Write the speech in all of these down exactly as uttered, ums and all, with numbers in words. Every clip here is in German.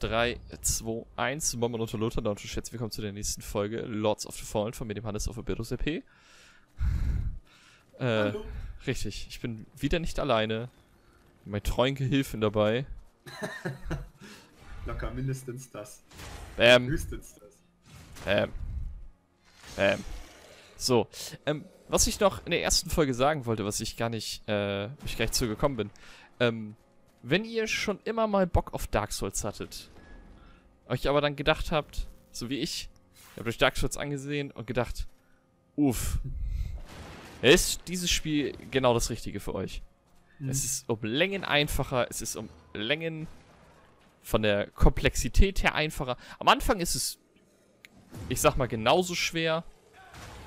drei, zwei, eins, Bomber und Lothar, und jetzt willkommen zu der nächsten Folge Lords of the Fallen von mir, dem Hannes auf der Bildungs-E P. Äh, richtig, ich bin wieder nicht alleine. Meine treuen Gehilfen dabei. Locker, mindestens das. Ähm. Höchstens das. Ähm. Ähm. So, ähm, was ich noch in der ersten Folge sagen wollte, was ich gar nicht, äh, ich gleich zu gekommen bin. Ähm, wenn ihr schon immer mal Bock auf Dark Souls hattet, euch aber dann gedacht habt, so wie ich, ihr habt euch Dark Souls angesehen und gedacht, uff, ist dieses Spiel genau das Richtige für euch. Mhm. Es ist um Längen einfacher, es ist um Längen von der Komplexität her einfacher. Am Anfang ist es, ich sag mal, genauso schwer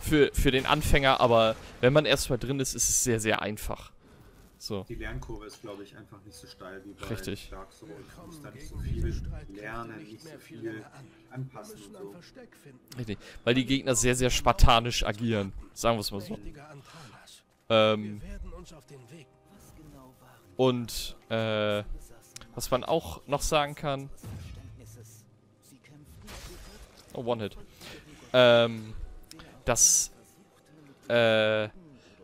für, für den Anfänger, aber wenn man erstmal drin ist, ist es sehr, sehr einfach. So. Die Lernkurve ist, glaube ich, einfach nicht so steil wie bei Richtig. Dark Souls. Du musst da nicht so viel lernen, nicht so viel anpassen und so. Richtig, weil die Gegner sehr, sehr spartanisch agieren. Sagen wir es mal so. Ähm, und äh, was man auch noch sagen kann... Oh, One-Hit. Ähm, dass... Äh,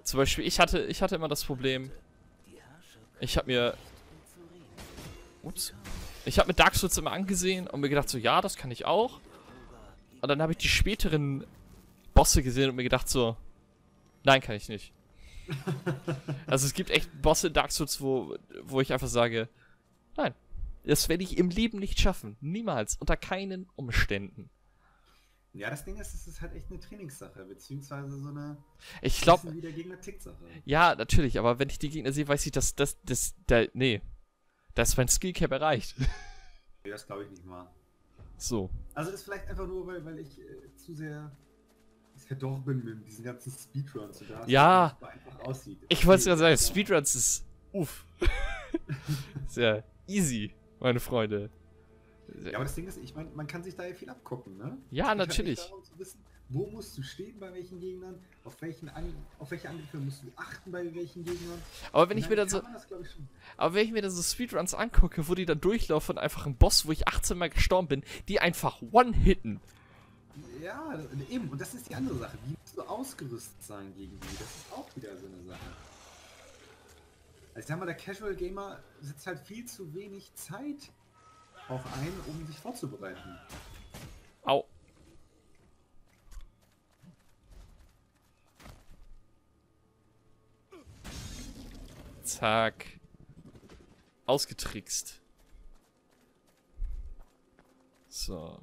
zum Beispiel, ich hatte, ich hatte immer das Problem... Ich habe mir... Ups. Ich habe mir Dark Souls immer angesehen und mir gedacht so, ja, das kann ich auch. Und dann habe ich die späteren Bosse gesehen und mir gedacht so, nein, kann ich nicht. Also es gibt echt Bosse in Dark Souls, wo, wo ich einfach sage, nein, das werde ich im Leben nicht schaffen. Niemals. Unter keinen Umständen. Ja, das Ding ist, es ist halt echt eine Trainingssache, beziehungsweise so eine ich glaub, wie der Gegner tickt Sache. Ja, natürlich, aber wenn ich die Gegner sehe, weiß ich, dass das, das, da, nee, da ist mein Skillcap erreicht. Nee, das glaube ich nicht mal. So. Also ist vielleicht einfach nur, weil, weil ich äh, zu sehr verdorben bin mit diesen ganzen Speedruns. Und da ja, das einfach aussieht. Ich wollte es ja sagen, Speedruns ist, uff, sehr easy, meine Freunde. Ja, aber das Ding ist, ich meine, man kann sich da ja viel abgucken, ne? Ja, natürlich. Darum zu wissen, wo musst du stehen bei welchen Gegnern, auf, welchen An auf welche Angriffe musst du achten bei welchen Gegnern. Aber wenn ich mir dann so, das, ich, aber wenn ich mir dann so Speedruns angucke, wo die dann durchlaufen und einfach einen Boss, wo ich achtzehn Mal gestorben bin, die einfach one-hitten. Ja, eben. Und das ist die andere Sache. Wie musst du ausgerüstet sein gegen die? Das ist auch wieder so eine Sache. Also ich sag mal, der Casual Gamer setzt halt viel zu wenig Zeit auch ein, um sich vorzubereiten. Au. Zack. Ausgetrickst. So.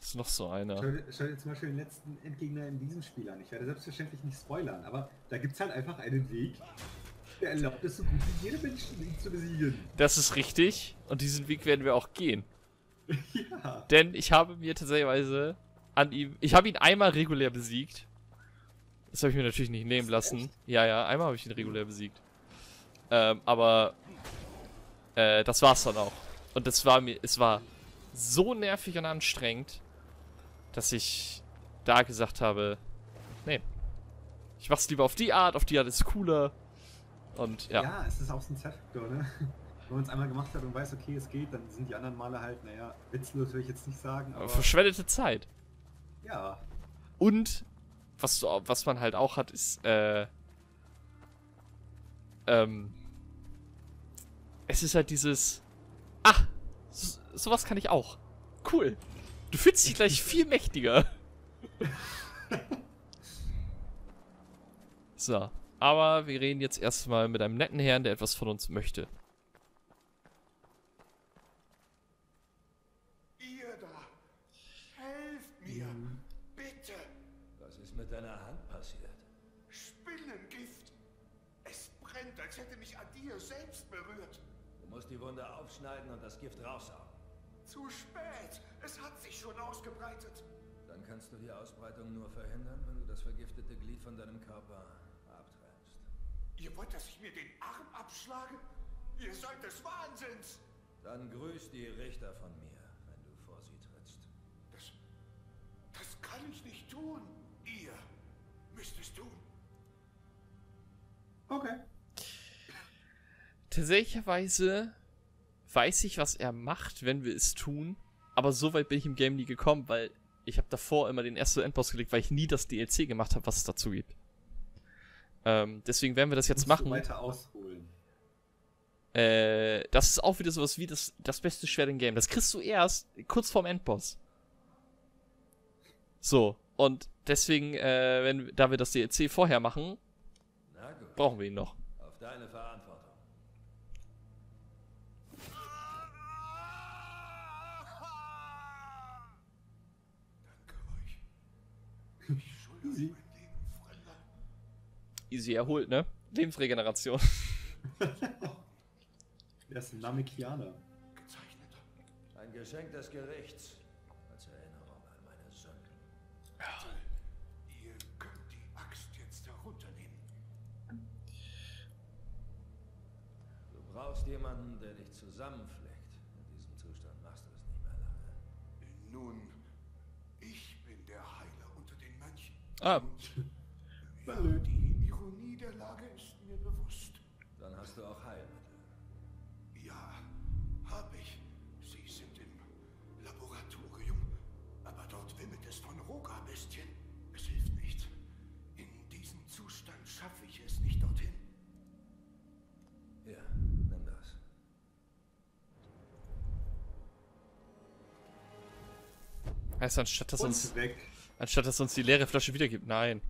Ist noch so einer. Schau dir zum Beispiel den letzten Endgegner in diesem Spiel an. Ich werde selbstverständlich nicht spoilern, aber da gibt es halt einfach einen Weg, der erlaubt es so gut wie jede Menschen zu besiegen. Das ist richtig. Und diesen Weg werden wir auch gehen. Ja. Denn ich habe mir tatsächlich an ihm... Ich habe ihn einmal regulär besiegt. Das habe ich mir natürlich nicht nehmen lassen. Echt? Ja, ja, einmal habe ich ihn regulär besiegt. Ähm, aber... Äh, das war's dann auch. Und das war mir... Es war so nervig und anstrengend, dass ich da gesagt habe... Nee. Ich mach's lieber auf die Art. Auf die Art ist cooler. Und, ja. ja, es ist auch so ein Zeitfaktor, ne? Wenn man es einmal gemacht hat und weiß, okay, es geht, dann sind die anderen Male halt, naja, witzlos will ich jetzt nicht sagen, aber... Verschwendete Zeit. Ja. Und, was, du, was man halt auch hat, ist, äh... Ähm... Es ist halt dieses... Ah, so, sowas kann ich auch. Cool. Du fühlst dich gleich viel mächtiger. So. Aber wir reden jetzt erstmal mit einem netten Herrn, der etwas von uns möchte. Ihr da, helft mir, mhm. bitte. Was ist mit deiner Hand passiert? Spinnengift. Es brennt, als hätte mich an dir selbst berührt. Du musst die Wunde aufschneiden und das Gift raushauen. Zu spät, es hat sich schon ausgebreitet. Dann kannst du die Ausbreitung nur verhindern, wenn du das vergiftete Glied von deinem Körper... Ihr wollt, dass ich mir den Arm abschlage? Ihr seid des Wahnsinns! Dann grüß die Richter von mir, wenn du vor sie trittst. Das... das kann ich nicht tun. Ihr müsst es tun. Okay. Tatsächlicherweise weiß ich, was er macht, wenn wir es tun, aber so weit bin ich im Game nie gekommen, weil ich habe davor immer den ersten Endboss gelegt, weil ich nie das D L C gemacht habe, was es dazu gibt. Ähm, deswegen werden wir das jetzt machen. Weiter ausholen. Äh, das ist auch wieder sowas wie das, das beste Schwert im Game. Das kriegst du erst kurz vorm Endboss. So, und deswegen, äh, wenn, da wir das D L C vorher machen, brauchen wir ihn noch. Auf deine Verantwortung. Easy. Easy erholt, ne? Lebensregeneration. Der ist ein Namekianer. Ein Geschenk des Gerichts. Als Erinnerung an meine Sünden. Herr, ihr könnt die Axt jetzt herunternehmen. Du brauchst jemanden, der dich zusammenfleckt. In diesem Zustand machst du es nicht mehr lange. Nun, ich bin der Heiler unter den Mönchen. Ah. Und die Ironie der Lage ist mir bewusst. Dann hast du auch Heilmittel. Ja, habe ich. Sie sind im Laboratorium, aber dort wimmelt es von Roga-Bestien. Es hilft nicht. In diesem Zustand schaffe ich es nicht dorthin. Ja, nimm das. Heißt, anstatt dass uns... weg. Anstatt, dass uns die leere Flasche wiedergibt. Nein.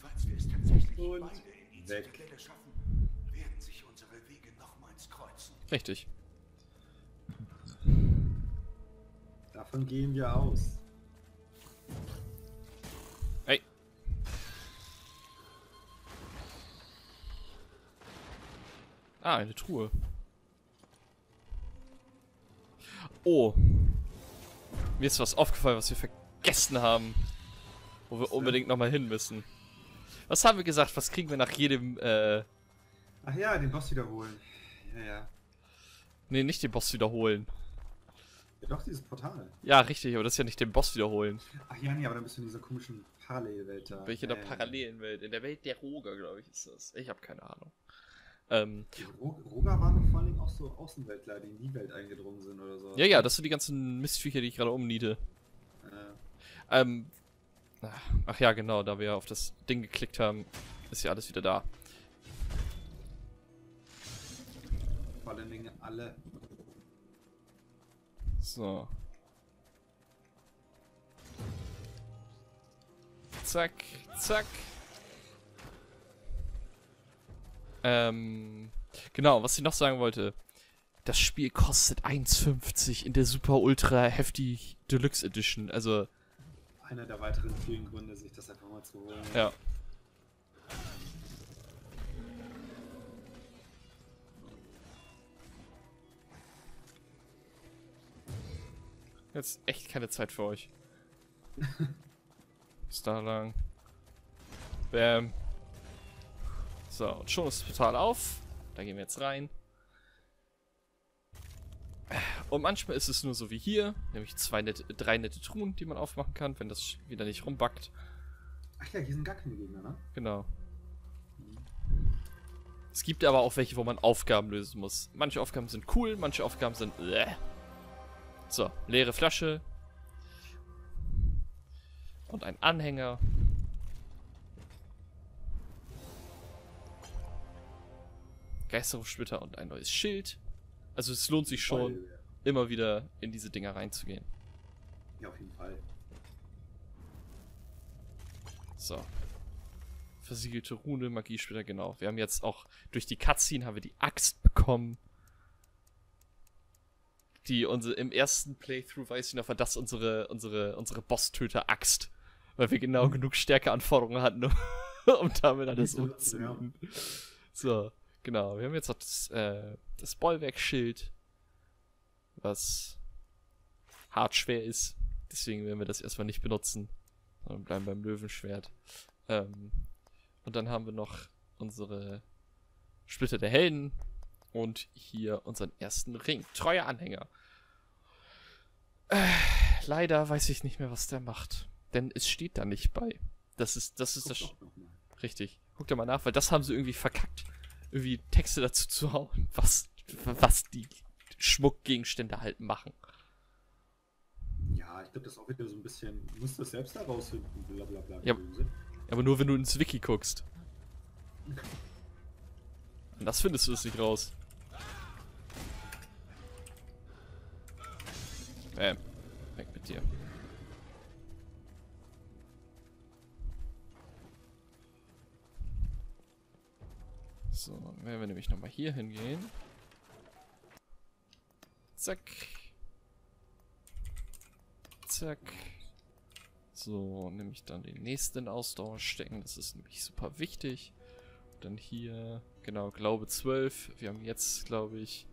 Falls wir es tatsächlich und beide in die Zitadelle schaffen, werden sich unsere Wege nochmals kreuzen. Richtig. Davon gehen wir aus. Hey. Ah, eine Truhe. Oh. Mir ist was aufgefallen, was wir vergessen Gessen haben, wo wir unbedingt nochmal hin müssen. Was haben wir gesagt? Was kriegen wir nach jedem, äh... Ach ja, den Boss wiederholen. Ja, ja. Nee, nicht den Boss wiederholen. Ja, doch, dieses Portal. Ja, richtig, aber das ist ja nicht den Boss wiederholen. Ach ja, nee, aber dann bist du in dieser komischen Parallelwelt da. Welche in der äh, parallelen Welt? In der Welt der Roger, glaube ich, ist das. Ich habe keine Ahnung. Ähm, Roger waren vor allem auch so Außenweltler, die in die Welt eingedrungen sind oder so. Ja, ja, das sind die ganzen Mistviecher, die ich gerade umniete. Äh. Ähm, ach ja, genau, da wir auf das Ding geklickt haben, ist ja alles wieder da. Vor allen Dingen alle. So. Zack, zack. Ähm, genau, was ich noch sagen wollte. Das Spiel kostet eins fünfzig in der Super Ultra Heftig Deluxe Edition, also... Einer der weiteren vielen Gründe, sich das einfach mal zu holen. Ja. Jetzt echt keine Zeit für euch. Bis da lang. Bam. So, und schon ist das Portal auf. Da gehen wir jetzt rein. Und manchmal ist es nur so wie hier, nämlich zwei nette, drei nette Truhen, die man aufmachen kann, wenn das wieder nicht rumbackt. Ach ja, hier sind gar keine Gegner, ne? Genau. Es gibt aber auch welche, wo man Aufgaben lösen muss. Manche Aufgaben sind cool, manche Aufgaben sind... Bleh. So, leere Flasche. Und ein Anhänger. Geisterrufsplitter und ein neues Schild. Also es lohnt sich schon... Voll. Immer wieder in diese Dinger reinzugehen. Ja, auf jeden Fall. So. Versiegelte Rune, Magiesplitter, genau. Wir haben jetzt auch durch die Cutscene haben wir die Axt bekommen. Die unsere im ersten Playthrough, weiß ich noch, war das unsere, unsere, unsere Boss-Töter-Axt. Weil wir genau mhm. genug Stärkeanforderungen hatten, um, um damit alles umzunehmen. Ja. So, genau. Wir haben jetzt noch das, äh, das Bollwerk-Schild. Was hart schwer ist. Deswegen werden wir das erstmal nicht benutzen. Sondern bleiben beim Löwenschwert. Ähm, und dann haben wir noch unsere Splitter der Helden. Und hier unseren ersten Ring. Treuer Anhänger. Äh, leider weiß ich nicht mehr, was der macht. Denn es steht da nicht bei. Das ist das... Ist das richtig. Guckt da mal nach, weil das haben sie irgendwie verkackt. Irgendwie Texte dazu zu hauen. Was was die Schmuckgegenstände halt machen. Ja, ich glaube, das ist auch wieder so ein bisschen, du musst das selbst herausfinden, blablabla. Ja, aber nur wenn du ins Wiki guckst. Und das findest du es nicht raus. Ähm, weg mit dir. So, dann werden wir nämlich nochmal hier hingehen. Zack. Zack. So, nämlich dann den nächsten Ausdauer stecken. Das ist nämlich super wichtig. Und dann hier, genau, Glaube zwölf. Wir haben jetzt, glaube ich,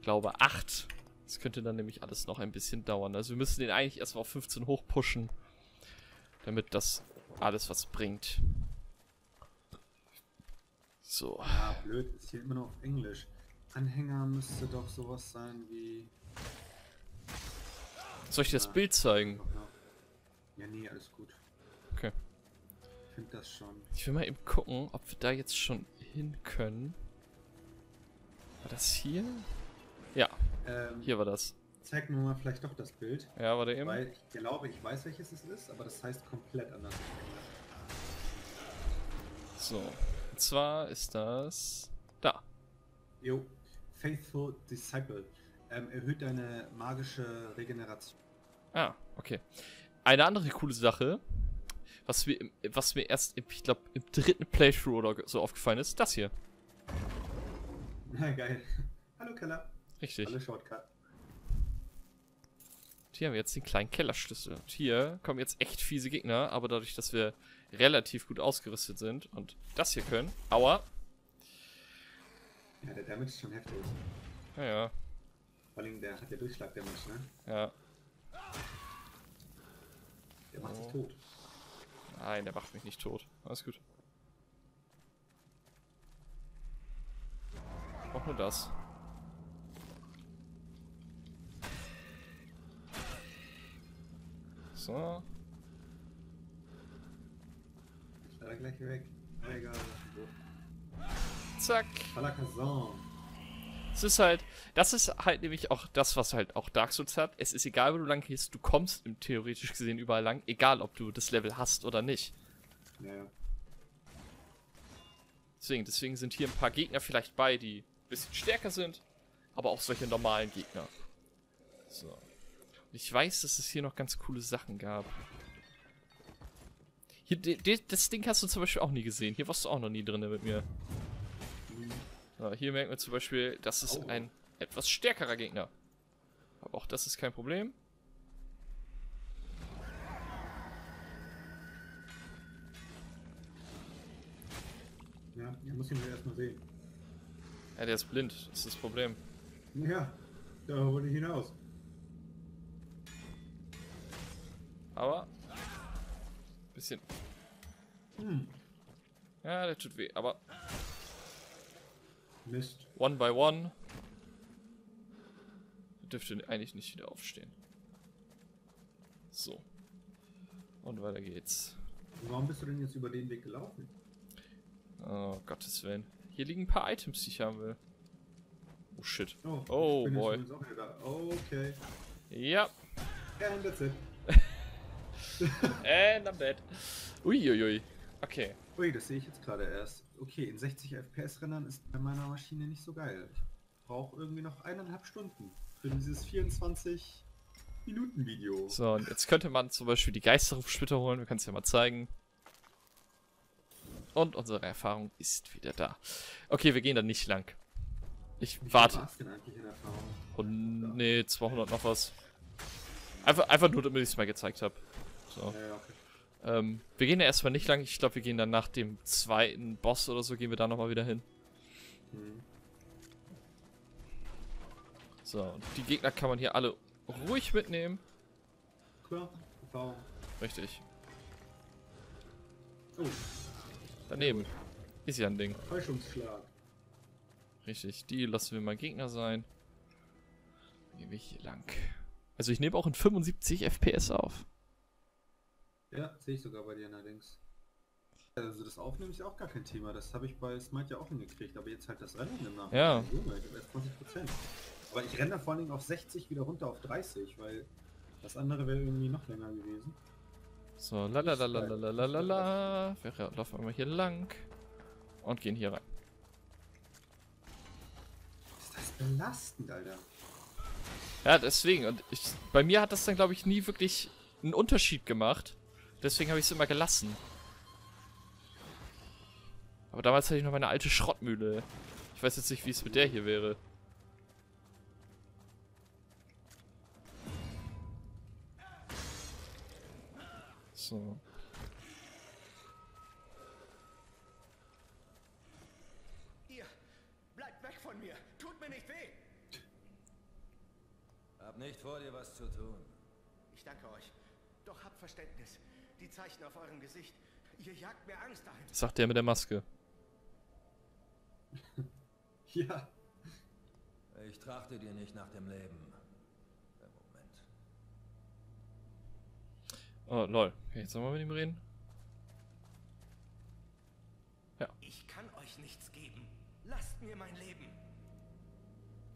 Glaube acht. Das könnte dann nämlich alles noch ein bisschen dauern. Also wir müssen den eigentlich erstmal auf fünfzehn hochpushen, damit das alles was bringt. So. Ja, blöd, ist hier immer noch auf Englisch. Anhänger müsste doch sowas sein wie... Soll ich dir das Bild zeigen? Ja, nee, alles gut. Okay. Ich finde das schon. Ich will mal eben gucken, ob wir da jetzt schon hin können. War das hier? Ja, ähm, hier war das. Zeig mir mal vielleicht doch das Bild. Ja, warte eben. Weil ich glaube, ich weiß, welches es ist, aber das heißt komplett anders. So, und zwar ist das... da. Jo, Faithful Disciple. Ähm, erhöht deine magische Regeneration. Ah, okay. Eine andere coole Sache, was mir, was mir erst, ich glaube, im dritten Playthrough oder so aufgefallen ist, das hier. Na, geil. Hallo, Keller. Richtig. Hallo, Shortcut. Und hier haben wir jetzt den kleinen Kellerschlüssel. Und hier kommen jetzt echt fiese Gegner, aber dadurch, dass wir relativ gut ausgerüstet sind und das hier können. Aua. Ja, der Damage ist schon heftig. Ja, ja. Vor allem, der hat ja Durchschlag-Damage, ne? Ja. Der macht sich tot. Nein, der macht mich nicht tot. Alles gut. Ich brauch nur das. So. Ich war da gleich weg. Egal. Zack. Balakazan. Es ist halt, das ist halt nämlich auch das, was halt auch Dark Souls hat. Es ist egal, wo du lang gehst, du kommst im theoretisch gesehen überall lang, egal ob du das Level hast oder nicht. Ja. Deswegen, deswegen sind hier ein paar Gegner vielleicht bei, die ein bisschen stärker sind, aber auch solche normalen Gegner. So. Und ich weiß, dass es hier noch ganz coole Sachen gab. Hier, das Ding hast du zum Beispiel auch nie gesehen. Hier warst du auch noch nie drin mit mir. So, hier merkt man zum Beispiel, das ist oh. ein etwas stärkerer Gegner. Aber auch das ist kein Problem. Ja, ich muss ihn ja erstmal sehen. Ja, der ist blind, das ist das Problem. Ja, da wollte ich hinaus. Aber... bisschen... Hm. Ja, der tut weh, aber... Mist. One by one. Dürfte eigentlich nicht wieder aufstehen. So. Und weiter geht's. Warum bist du denn jetzt über den Weg gelaufen? Oh, Gottes Willen. Hier liegen ein paar Items, die ich haben will. Oh, shit. Oh, oh boy. Okay. Ja. And that's it. And I'm dead. Uiuiui. Okay. Ui, das sehe ich jetzt gerade erst. Okay, in sechzig F P S-Rennern ist bei meiner Maschine nicht so geil. Ich brauche irgendwie noch eineinhalb Stunden für dieses vierundzwanzig-Minuten-Video. So, und jetzt könnte man zum Beispiel die Geisterrufsplitter holen. Wir können es ja mal zeigen. Und unsere Erfahrung ist wieder da. Okay, wir gehen da nicht lang. Ich Wie warte. War's denn eigentlich in Erfahrung? Und, nee, zweihundert noch was. Einfach, einfach nur, damit ich es mal gezeigt habe. So. Ja, okay. Ähm, wir gehen ja erstmal nicht lang. Ich glaube, wir gehen dann nach dem zweiten Boss oder so, gehen wir da nochmal wieder hin. Mhm. So, und die Gegner kann man hier alle ruhig mitnehmen. Klar, Erfahrung. Richtig. Oh. Daneben. Ist ja ein Ding. Täuschungsschlag. Richtig, die lassen wir mal Gegner sein. Gehen wir hier lang. Also ich nehme auch in fünfundsiebzig F P S auf. Ja, sehe ich sogar bei dir allerdings. Also das Aufnehmen ist ja auch gar kein Thema, das habe ich bei Smite ja auch hingekriegt, aber jetzt halt das Rennen im Nachhinein. Ja. Junge, ich habe erst zwanzig Prozent. Aber ich renne da vor allen Dingen auf sechzig wieder runter auf dreißig, weil das andere wäre irgendwie noch länger gewesen. So, la la la la la la la la. Wir laufen einmal hier lang und gehen hier rein. Ist das belastend, Alter. Ja, deswegen. Und ich, bei mir hat das dann, glaube ich, nie wirklich einen Unterschied gemacht. Deswegen habe ich es immer gelassen. Aber damals hatte ich noch meine alte Schrottmühle. Ich weiß jetzt nicht, wie es mit der hier wäre. So. Hier, bleibt weg von mir. Tut mir nicht weh. Hab nicht vor, dir was zu tun. Ich danke euch. Doch habt Verständnis. Die Zeichen auf eurem Gesicht. Ihr jagt mir Angst ein. Das sagt der mit der Maske. Ja. Ich trachte dir nicht nach dem Leben. Moment. Oh, lol. Okay, jetzt nochmal mit ihm reden. Ja. Ich kann euch nichts geben. Lasst mir mein Leben.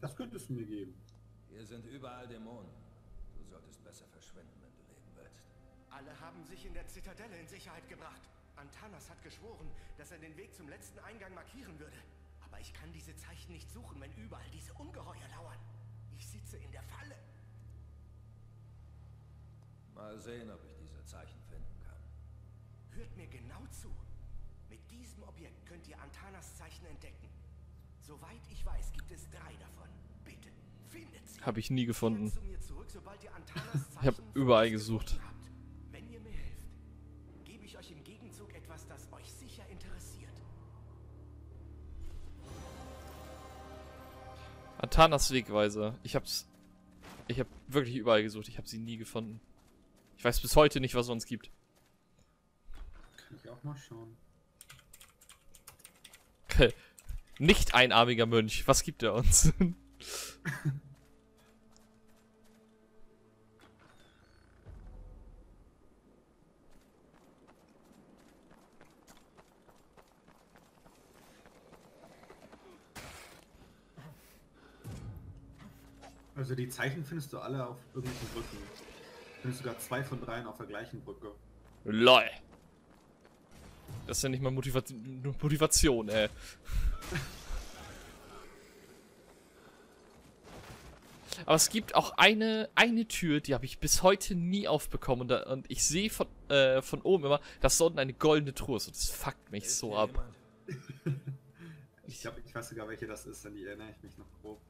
Das könntest du mir geben. Hier sind überall Dämonen. Du solltest besser verschwinden, wenn du leben willst. Alle haben sich in der Zitadelle in Sicherheit gebracht. Antanas hat geschworen, dass er den Weg zum letzten Eingang markieren würde. Aber ich kann diese Zeichen nicht suchen, wenn überall diese Ungeheuer lauern. Ich sitze in der Falle. Mal sehen, ob ich diese Zeichen finden kann. Hört mir genau zu. Mit diesem Objekt könnt ihr Antanas Zeichen entdecken. Soweit ich weiß, gibt es drei davon. Bitte, findet sie. Habe ich nie gefunden. Zu mir zurück, sobald ihr Antanas Zeichen ich habe überall gesucht. Wenn ihr mir helft, gebe ich euch im Gegenzug etwas, das euch sicher interessiert. Antanas Wegweiser. Ich hab's. Ich hab wirklich überall gesucht. Ich habe sie nie gefunden. Ich weiß bis heute nicht, was es sonst gibt. Kann ich auch mal schauen. Nicht einarmiger Mönch. Was gibt er uns? Also die Zeichen findest du alle auf irgendwelchen Brücken. Du findest sogar zwei von dreien auf der gleichen Brücke. LOL! Das ist ja nicht mal Motiva Motivation, ey. Aber es gibt auch eine, eine Tür, die habe ich bis heute nie aufbekommen. Und, da, und ich sehe von, äh, von oben immer, dass da unten eine goldene Truhe ist. Und das fuckt mich so ab. Ich glaube, ich weiß sogar, welche das ist, an die erinnere ich mich noch grob.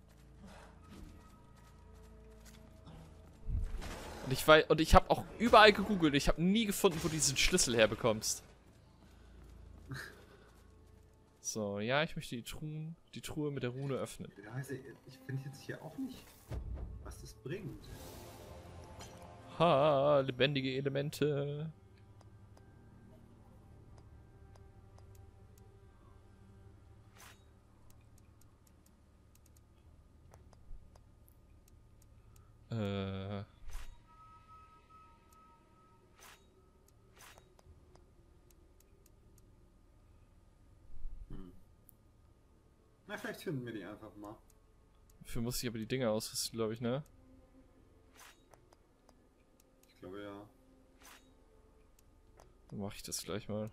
Und ich weiß, und ich habe auch überall gegoogelt. Ich habe nie gefunden, wo du diesen Schlüssel herbekommst. So, ja, ich möchte die Truhen, die Truhe mit der Rune öffnen. Ich finde jetzt hier auch nicht, was das bringt. Ha, lebendige Elemente. Äh... Na, vielleicht finden wir die einfach mal. Dafür muss ich aber die Dinger ausrüsten, glaube ich, ne? Ich glaube ja. Dann mache ich das gleich mal.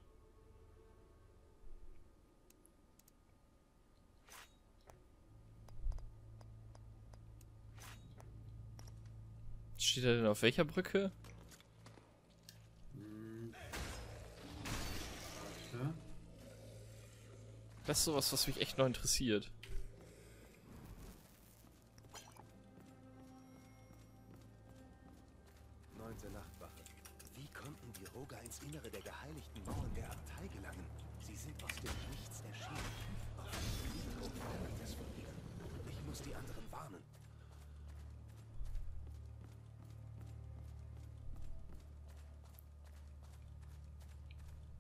Steht er denn auf welcher Brücke? Hm. Warte. Das ist sowas, was mich echt noch interessiert. neunte Nachtwache. Wie konnten die Roger ins Innere der geheiligten Mauern der Abtei gelangen? Sie sind aus dem Nichts erschienen. Ich muss die anderen warnen.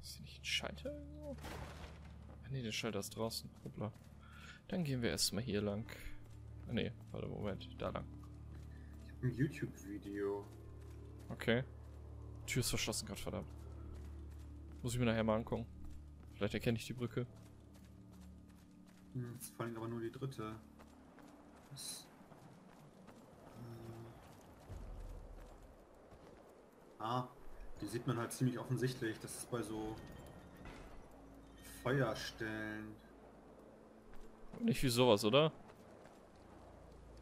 Ist hier nicht ein Schalter irgendwo? Ne, der Schalter ist draußen. Hoppla. Dann gehen wir erstmal hier lang. Ah, ne, warte, Moment. Da lang. Ich hab ein YouTube-Video. Okay. Tür ist verschlossen, Gottverdammt. Muss ich mir nachher mal angucken. Vielleicht erkenne ich die Brücke. Jetzt fallen aber nur die dritte. Was? Äh. Ah, die sieht man halt ziemlich offensichtlich. Das ist bei so Feuerstellen. Nicht wie sowas, oder?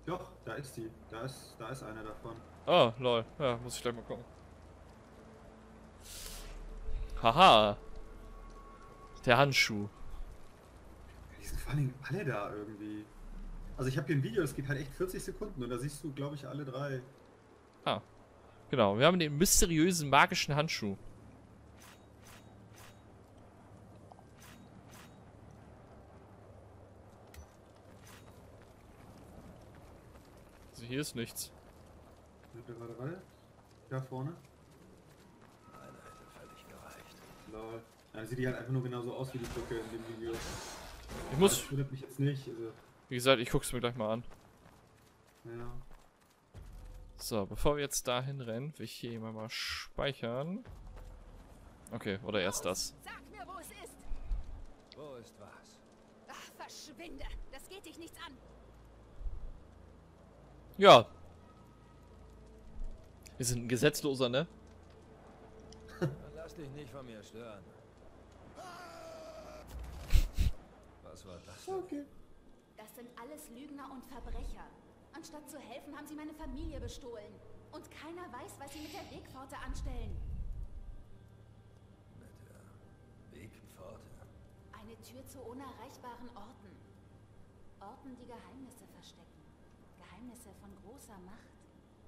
Doch, da ist die. Da ist, da ist eine davon. Ah, lol. Ja, muss ich gleich mal gucken. Haha. Der Handschuh. Die sind vor allem alle da irgendwie. Also ich habe hier ein Video, das geht halt echt vierzig Sekunden und da siehst du, glaube ich, alle drei. Ah, genau. Wir haben den mysteriösen, magischen Handschuh. Also hier ist nichts. Da vorne. Lol. Dann sieht die halt einfach nur genauso aus wie die Brücke in dem Video. Ich muss. Das wundert mich jetzt nicht. Also wie gesagt, ich guck's mir gleich mal an. Ja. So, bevor wir jetzt dahin rennen, will ich hier immer mal speichern. Okay, oder erst das. Sag mir, wo es ist. Wo ist was? Ach, verschwinde. Das geht dich nichts an. Ja. Wir sind ein Gesetzloser, ne? Lass dich nicht von mir stören. Was war das denn? Okay. Das sind alles Lügner und Verbrecher. Anstatt zu helfen, haben sie meine Familie bestohlen. Und keiner weiß, was sie mit der Wegpforte anstellen. Mit der Wegpforte? Eine Tür zu unerreichbaren Orten. Orten, die Geheimnisse verstecken. Geheimnisse von großer Macht.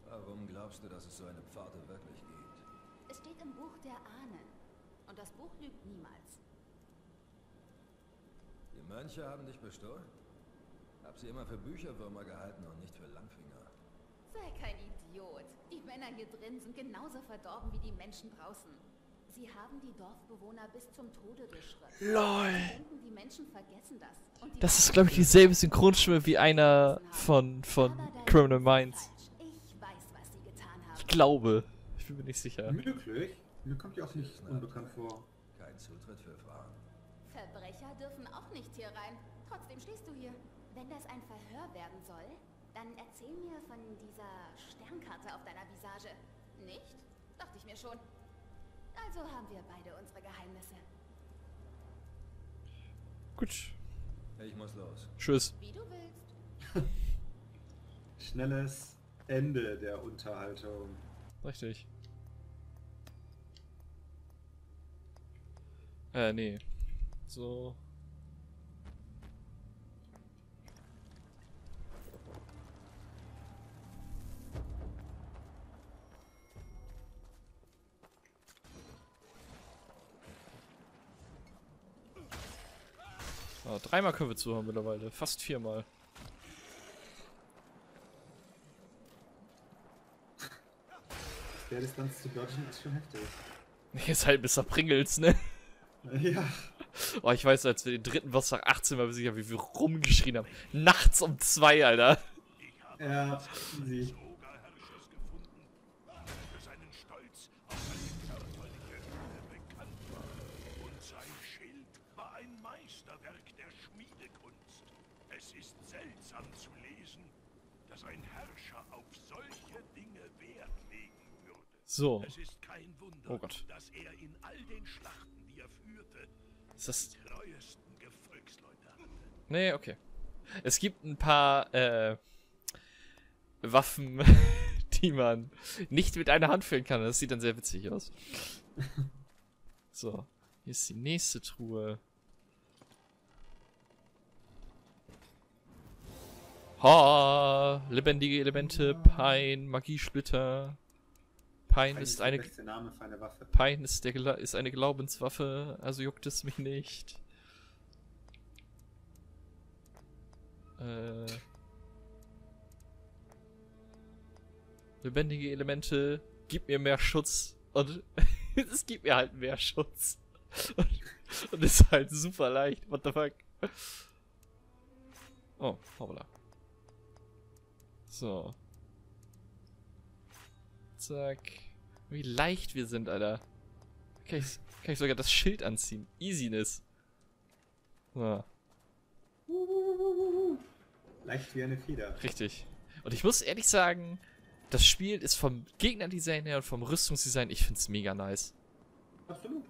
Warum glaubst du, dass es so eine Pforte wirklich gibt? Es steht im Buch der Ahnen. Und das Buch lügt niemals. Die Mönche haben dich bestohlen? Hab sie immer für Bücherwürmer gehalten und nicht für Langfinger. Sei kein Idiot. Die Männer hier drin sind genauso verdorben wie die Menschen draußen. Sie haben die Dorfbewohner bis zum Tode geschreckt. LOL! Denken, die Menschen vergessen das. Das ist, glaube ich, dieselbe Synchronstimme wie einer von, von Criminal Minds. Ich weiß, was sie getan haben. Ich glaube. Ich bin mir nicht sicher. Möglich? Mir kommt ja auch nichts unbekannt vor. Kein Zutritt für Frauen. Verbrecher dürfen auch nicht hier rein. Trotzdem stehst du hier. Wenn das ein Verhör werden soll, dann erzähl mir von dieser Sternkarte auf deiner Visage. Nicht? Dachte ich mir schon. Also haben wir beide unsere Geheimnisse. Gut. Ich muss los. Tschüss. Wie du willst. Schnelles Ende der Unterhaltung. Richtig. Äh, nee. So. So, dreimal können wir zuhören mittlerweile. Fast viermal. Der Distanz zu dodgen ist schon heftig. Ist halt Mister Pringles, ne? Ja. Oh, ich weiß, als wir den dritten Boss nach achtzehn Mal besiegt haben, wie wir rumgeschrien haben. Nachts um zwei, Alter. Ja, easy. So. Es ist kein Wunder, oh Gott, dass er in all den Schlachten, die er führte, das die treuesten Gefolgsleute hatte. Nee, okay. Es gibt ein paar äh, Waffen, die man nicht mit einer Hand führen kann. Das sieht dann sehr witzig aus. So, hier ist die nächste Truhe. Ha! Lebendige Elemente, Pein, Magiesplitter. Pein ist eine, ist der Name für eine Waffe. Pein ist, der, ist eine Glaubenswaffe, also juckt es mich nicht. Äh, lebendige Elemente, gib mir mehr Schutz und es gibt mir halt mehr Schutz. Und, und ist halt super leicht, what the fuck. Oh, hoppla. So. Zack. Wie leicht wir sind, Alter. Kann ich, kann ich sogar das Schild anziehen. Easiness. Ja. Leicht wie eine Feder. Richtig. Und ich muss ehrlich sagen, das Spiel ist vom Gegnerdesign her und vom Rüstungsdesign, ich find's mega nice. Absolut.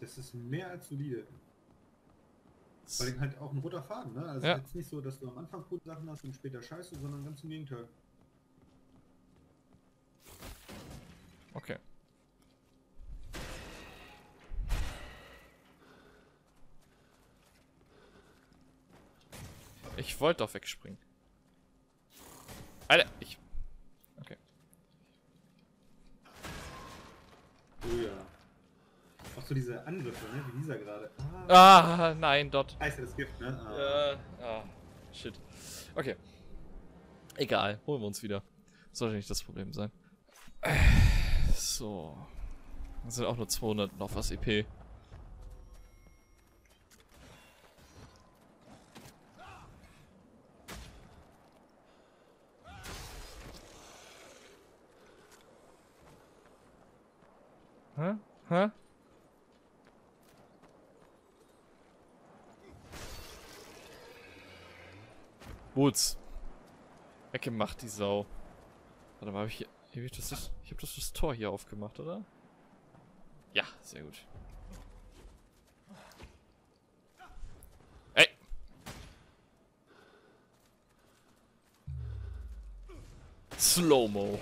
Das ist mehr als solide. Vor allem halt auch ein roter Faden, ne? Also ja. Jetzt nicht so, dass du am Anfang gute Sachen hast und später scheiße, sondern ganz im Gegenteil. Okay. Ich wollte doch wegspringen. Alter, ich... Okay. Oh ja. Auch so diese Angriffe, ne? Wie dieser gerade. Ah, ah, nein, dort. Heißt ja das Gift, ne? Ah. Äh, ah, shit. Okay. Egal, holen wir uns wieder. Sollte nicht das Problem sein. So. Das sind auch nur zweihundert noch was E P. Hä? Hä? Boots. Weggemacht, die Sau. Warte mal, habe ich hier... Hab ich, das, ich hab das fürs Tor hier aufgemacht, oder? Ja, sehr gut. Ey! Slow-Mo.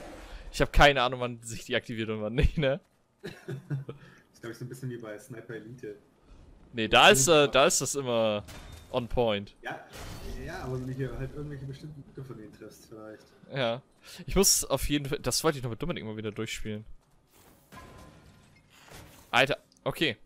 Ich habe keine Ahnung, wann sich die aktiviert und wann nicht, ne? Ich glaube, ich so ein bisschen wie bei Sniper Elite. Ne, da ist, äh, da ist das immer on point. Ja, ja, aber wenn du hier halt irgendwelche bestimmten Punkte von denen triffst, vielleicht. Ja. Ich muss auf jeden Fall. Das wollte ich noch mit Dominik mal wieder durchspielen. Alter, okay.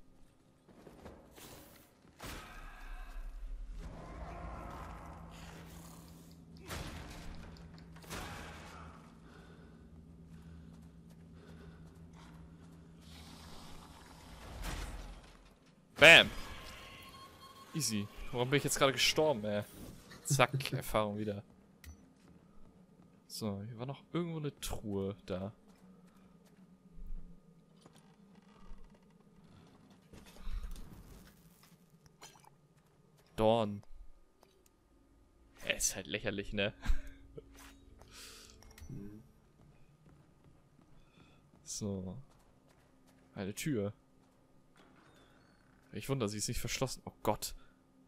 Bam! Easy. Warum bin ich jetzt gerade gestorben, ey? Zack, Erfahrung wieder. So, hier war noch irgendwo eine Truhe da. Dorn. Er ist halt lächerlich, ne? So. Eine Tür. Ich wundere, sie ist nicht verschlossen. Oh Gott.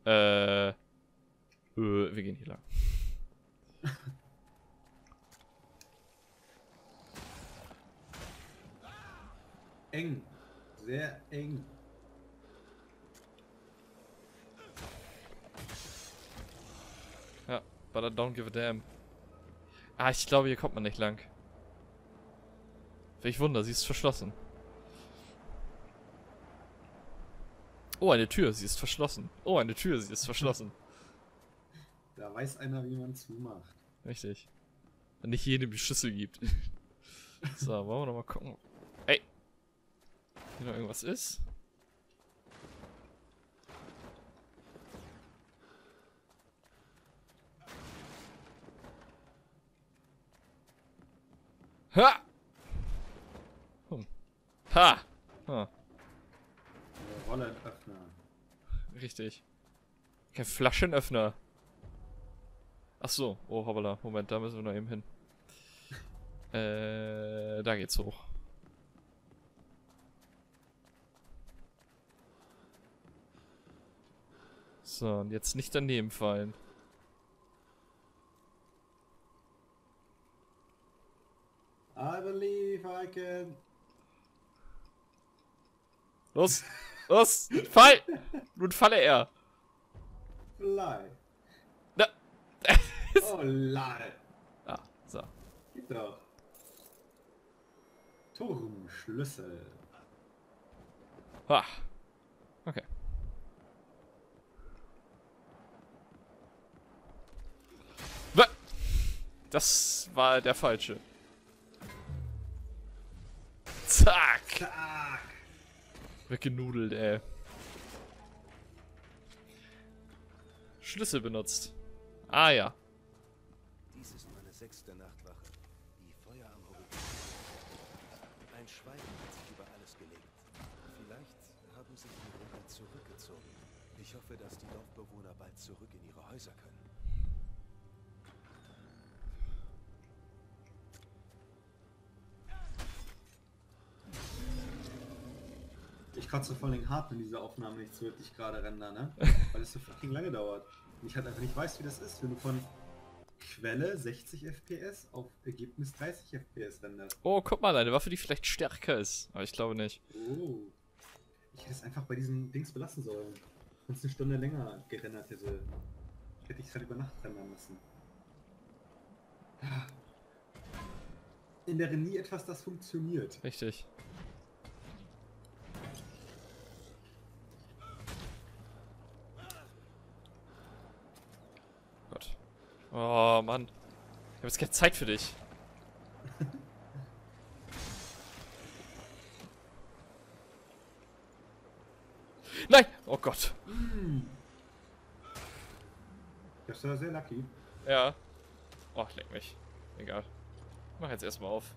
Äh, äh wir gehen hier lang. Eng. Sehr eng. Ja, but I don't give a damn. Ah, ich glaube, hier kommt man nicht lang. Ich wundere, sie ist verschlossen. Oh, eine Tür, sie ist verschlossen. Oh, eine Tür, sie ist verschlossen. Da weiß einer, wie man zumacht. Richtig. Wenn nicht jedem die Schlüssel gibt. So, wollen wir nochmal gucken. Ey! Hier noch irgendwas ist? Ha! Hm. Ha! Ha! Rollenöffner. Richtig. Kein Flaschenöffner. Ach so. Oh, hoppala. Moment, da müssen wir noch eben hin. Äh, da geht's hoch. So, und jetzt nicht daneben fallen. I believe I can. Los! Los! Fall! Nun falle er! Fly! Na! Oh, lade! Ah, so. Geht doch! Turmschlüssel! Ha! Okay. Das war der falsche. Zack! Zack! Weggenudelt, ey. Schlüssel benutzt. Ah ja. Dies ist meine sechste Nachtwache. Die Feuer am Horizont. Ein Schweigen hat sich über alles gelegt. Vielleicht haben sich die Römer zurückgezogen. Ich hoffe, dass die Dorfbewohner bald zurück in ihre Häuser können. Ich kotze vor allem hart, wenn diese Aufnahme nicht so wirklich gerade rendern, ne? Weil es so fucking lange dauert. Und ich halt einfach nicht weiß, wie das ist, wenn du von Quelle sechzig F P S auf Ergebnis dreißig F P S rendert. Oh, guck mal, eine Waffe, die vielleicht stärker ist. Aber ich glaube nicht. Oh. Ich hätte es einfach bei diesen Dings belassen sollen. Wenn es eine Stunde länger gerendert hätte, hätte ich es halt über Nacht rendern müssen. In der nie etwas, das funktioniert. Richtig. Oh Mann, ich habe jetzt keine Zeit für dich. Nein! Oh Gott. Das war sehr lucky. Ja. Oh, ich leck mich. Egal. Ich mach jetzt erstmal auf.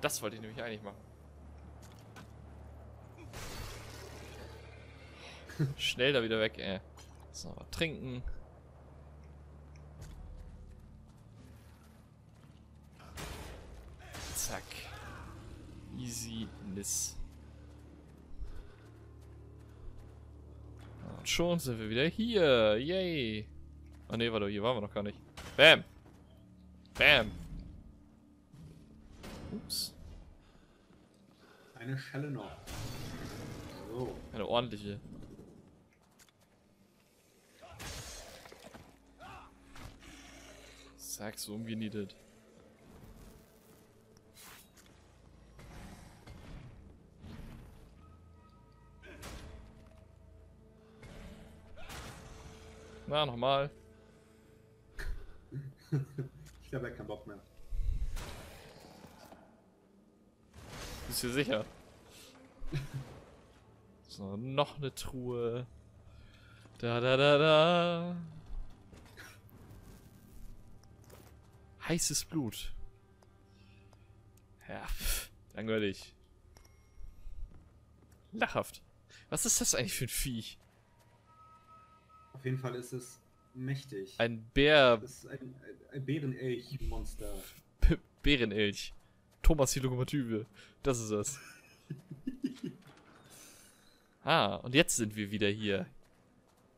Das wollte ich nämlich eigentlich machen. Schnell da wieder weg, ey. So, trinken. Zack. Easy-ness. Und schon sind wir wieder hier. Yay. Ah ne, warte, hier waren wir noch gar nicht. Bam. Bam. Ups. Eine Schelle noch. So. Eine ordentliche. Zack, so umgenietet. Na, nochmal. Ich glaube, er hat keinen Bock mehr. Bist du dir sicher? So, noch eine Truhe. Da, da, da, da. Heißes Blut. Ja, pff, langweilig. Lachhaft. Was ist das eigentlich für ein Viech? Auf jeden Fall ist es mächtig. Ein Bär. Das ist ein, ein Bärenelch-Monster. Bärenelch. Thomas die Lokomotive. Das ist es. Ah, und jetzt sind wir wieder hier.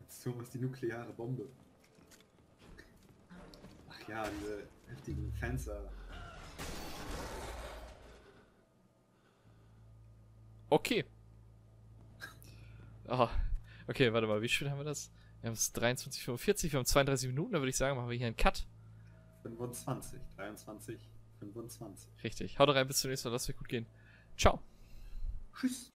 Jetzt Thomas die nukleare Bombe. Ach ja, diese heftigen Fenster. Okay. Oh. Okay, warte mal, wie schön haben wir das? Wir haben es dreiundzwanzig Uhr fünfundvierzig, wir haben zweiunddreißig Minuten, da würde ich sagen, machen wir hier einen Cut. fünfundzwanzig, dreiundzwanzig, fünfundzwanzig. Richtig, haut rein, bis zum nächsten Mal, lasst euch gut gehen. Ciao. Tschüss.